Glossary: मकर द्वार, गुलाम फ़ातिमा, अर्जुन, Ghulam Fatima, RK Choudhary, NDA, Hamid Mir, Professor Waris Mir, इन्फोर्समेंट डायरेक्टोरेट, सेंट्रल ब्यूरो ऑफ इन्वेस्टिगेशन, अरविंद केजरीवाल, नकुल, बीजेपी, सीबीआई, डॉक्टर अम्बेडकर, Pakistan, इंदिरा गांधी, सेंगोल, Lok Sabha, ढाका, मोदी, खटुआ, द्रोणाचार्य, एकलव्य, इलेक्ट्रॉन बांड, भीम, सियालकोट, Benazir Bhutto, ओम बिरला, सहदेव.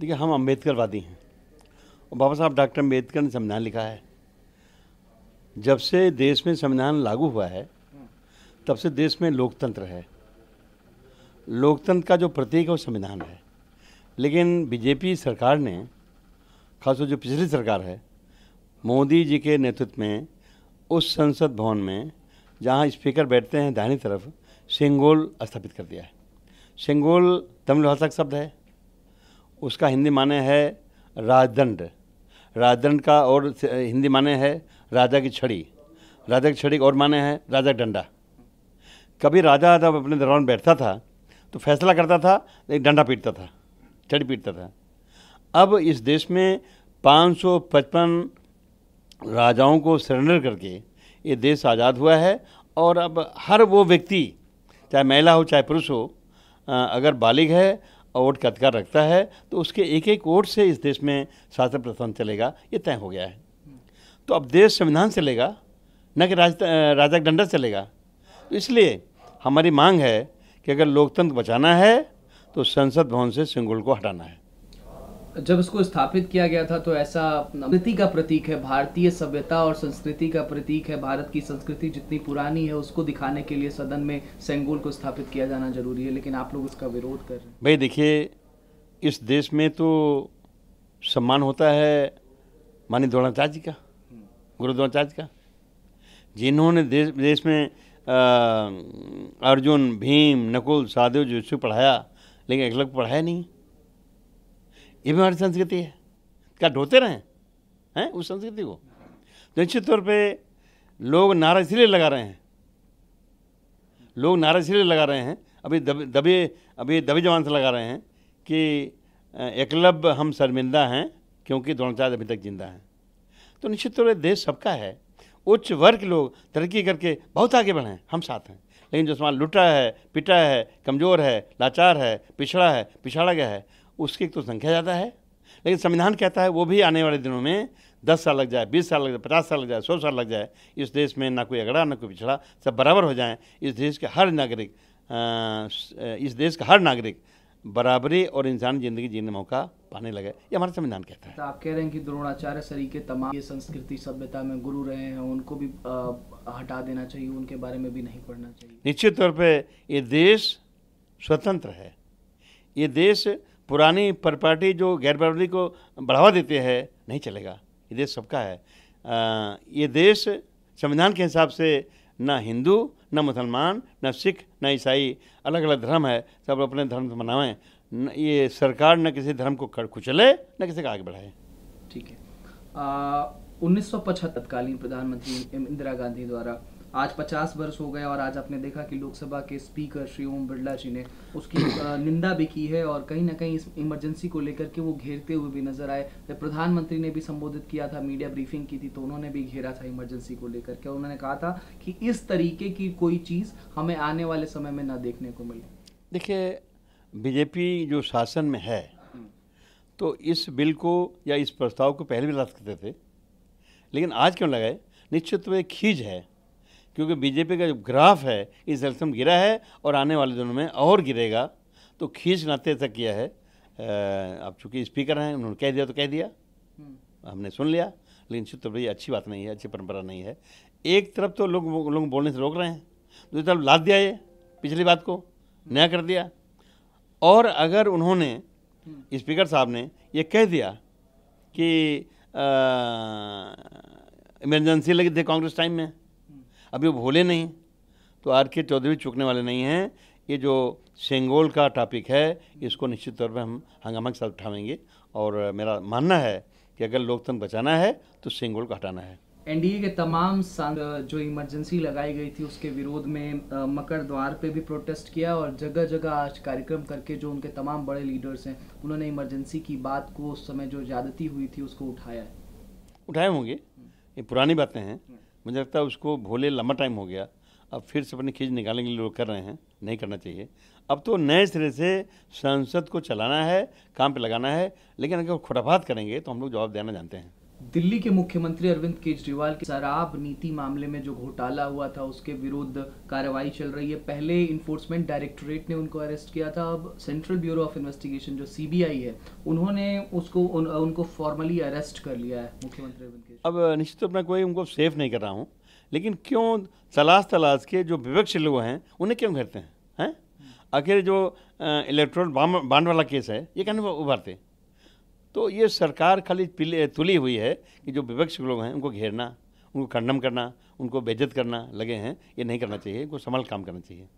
देखिए, हम अम्बेडकरवादी हैं और बाबा साहब डॉक्टर अम्बेडकर ने संविधान लिखा है। जब से देश में संविधान लागू हुआ है तब से देश में लोकतंत्र है। लोकतंत्र का जो प्रतीक है वो संविधान है। लेकिन बीजेपी सरकार ने, खासकर जो पिछली सरकार है मोदी जी के नेतृत्व में, उस संसद भवन में जहाँ स्पीकर बैठते हैं दाहिनी तरफ सेंगोल स्थापित कर दिया है। सेंगोल तमिल भाषा का शब्द है, उसका हिंदी माने है राजदंड। राजदंड का और हिंदी माने है राजा की छड़ी। राजा की छड़ी और माने है राजा का डंडा। कभी राजा जब अपने दरबार में बैठता था तो फैसला करता था, एक डंडा पीटता था, छड़ी पीटता था। अब इस देश में 555 राजाओं को सरेंडर करके ये देश आज़ाद हुआ है। और अब हर वो व्यक्ति, चाहे महिला हो चाहे पुरुष हो, अगर बालिग है और वोट का अधिकार रखता है तो उसके एक एक वोट से इस देश में शासन प्रशासन चलेगा, ये तय हो गया है। तो अब देश संविधान चलेगा, न कि राजा डंडा चलेगा। तो इसलिए हमारी मांग है कि अगर लोकतंत्र बचाना है तो संसद भवन से सेंगोल को हटाना है। जब इसको स्थापित किया गया था तो ऐसा संस्कृति का प्रतीक है, भारतीय सभ्यता और संस्कृति का प्रतीक है। भारत की संस्कृति जितनी पुरानी है उसको दिखाने के लिए सदन में सेंगोल को स्थापित किया जाना जरूरी है, लेकिन आप लोग उसका विरोध कर रहे हैं। भाई देखिए, इस देश में तो सम्मान होता है माननीय द्रोणाचार्य जी का, गुरु द्रोणाचार्य का, जिन्होंने देश में अर्जुन, भीम, नकुल, सहदेव जो पढ़ाया, लेकिन एकलव्य पढ़ाया नहीं। ये भी हमारी संस्कृति है। क्या ढोते रहें हैं उस संस्कृति को? निश्चित तौर पे लोग नारा इसलिए लगा रहे हैं, अभी दबे जवान से लगा रहे हैं कि एकलव्य हम शर्मिंदा हैं क्योंकि द्रोणाचार्य अभी तक जिंदा हैं। तो निश्चित तौर पर देश सबका है। उच्च वर्ग के लोग तरक्की करके बहुत आगे बढ़े हैं, हम साथ हैं। लेकिन जो समाज लुटा है, पिटा है, कमज़ोर है, लाचार है, पिछड़ा है, पिछाड़ा गया है, उसकी एक तो संख्या ज़्यादा है। लेकिन संविधान कहता है वो भी आने वाले दिनों में 10 साल लग जाए, 20 साल लग जाए, 50 साल लग जाए, 100 साल लग जाए, इस देश में ना कोई अगड़ा ना कोई पिछड़ा, सब बराबर हो जाएं। इस देश के हर नागरिक बराबरी और इंसान जिंदगी जीने मौका पाने लगे, ये हमारा संविधान कहता है। तो आप कह रहे हैं कि द्रोणाचार्य सर के तमाम ये संस्कृति सभ्यता में गुरु रहे हैं, उनको भी हटा देना चाहिए, उनके बारे में भी नहीं पढ़ना चाहिए। निश्चित तौर पर ये देश स्वतंत्र है। ये देश पुरानी प्रॉपर्टी जो गैर बराबरी को बढ़ावा देते हैं, नहीं चलेगा। ये देश सबका है। ये देश संविधान के हिसाब से ना हिंदू ना मुसलमान ना सिख ना ईसाई, अलग अलग धर्म है, सब अपने धर्म से मनाएं। ये सरकार न किसी धर्म को कुचले न किसी को आगे बढ़ाए। ठीक है। 1975 तत्कालीन प्रधानमंत्री इंदिरा गांधी द्वारा, आज 50 वर्ष हो गए और आज आपने देखा कि लोकसभा के स्पीकर श्री ओम बिरला जी ने उसकी निंदा भी की है और कहीं ना कहीं इस इमरजेंसी को लेकर के वो घेरते हुए भी नजर आए। प्रधानमंत्री ने भी संबोधित किया था, मीडिया ब्रीफिंग की थी तो उन्होंने भी घेरा था इमरजेंसी को लेकर के। उन्होंने कहा था कि इस तरीके की कोई चीज़ हमें आने वाले समय में ना देखने को मिले। देखिए, बीजेपी जो शासन में है तो इस बिल को या इस प्रस्ताव को पहले भी ला सकते थे, लेकिन आज क्यों लगाए? निश्चित तो एक खींच है, क्योंकि बीजेपी का जो ग्राफ है इस इलेक्शन में गिरा है और आने वाले दिनों में और गिरेगा। तो खींच नाते तक किया है। अब चूँकि स्पीकर हैं, उन्होंने कह दिया तो कह दिया, हमने सुन लिया, लेकिन निश्चित तौर पर ये अच्छी बात नहीं है, अच्छी परंपरा नहीं है। एक तरफ तो लोग बोलने से रोक रहे हैं, दूसरी तरफ लाद दिया, ये पिछली बात को नया कर दिया। और अगर उन्होंने, स्पीकर साहब ने ये कह दिया कि इमरजेंसी लगी थी कांग्रेस टाइम में, अभी वो भोले नहीं, तो RK चौधरी चुकने वाले नहीं हैं। ये जो सेंगोल का टॉपिक है, इसको निश्चित तौर पर हम हंगामा के साथ उठाएंगे। और मेरा मानना है कि अगर लोकतंत्र बचाना है तो सेंगोल को हटाना है। NDA के तमाम जो इमरजेंसी लगाई गई थी उसके विरोध में मकर द्वार पे भी प्रोटेस्ट किया और जगह जगह आज कार्यक्रम करके जो उनके तमाम बड़े लीडर्स हैं उन्होंने इमरजेंसी की बात को, उस समय जो ज्यादती हुई थी उसको उठाया है। उठाए होंगे, ये पुरानी बातें हैं, मुझे लगता है उसको भोले लंबा टाइम हो गया। अब फिर से अपनी खींच निकालने के लिए लोग कर रहे हैं, नहीं करना चाहिए। अब तो नए सिरे से संसद को चलाना है, काम पे लगाना है। लेकिन अगर खुराफात करेंगे तो हम लोग जवाब देना जानते हैं। दिल्ली के मुख्यमंत्री अरविंद केजरीवाल के शराब नीति मामले में जो घोटाला हुआ था उसके विरुद्ध कार्रवाई चल रही है। पहले इन्फोर्समेंट डायरेक्टोरेट ने उनको अरेस्ट किया था। अब सेंट्रल ब्यूरो ऑफ इन्वेस्टिगेशन जो सीबीआई है उन्होंने उनको फॉर्मली अरेस्ट कर लिया है मुख्यमंत्री अरविंद केजरीवाल। अब निश्चित अपना कोई उनको सेफ नहीं कर रहा हूँ, लेकिन क्यों तलाश के जो विपक्ष लोग हैं उन्हें क्यों घेरते हैं? आखिर जो इलेक्ट्रॉन बांड वाला केस है ये कहने उभारते हैं, तो ये सरकार खाली तुली हुई है कि जो विपक्ष लोग हैं उनको घेरना, उनको खंडन करना, उनको बेइज्जत करना लगे हैं। ये नहीं करना चाहिए, इनको संभल काम करना चाहिए।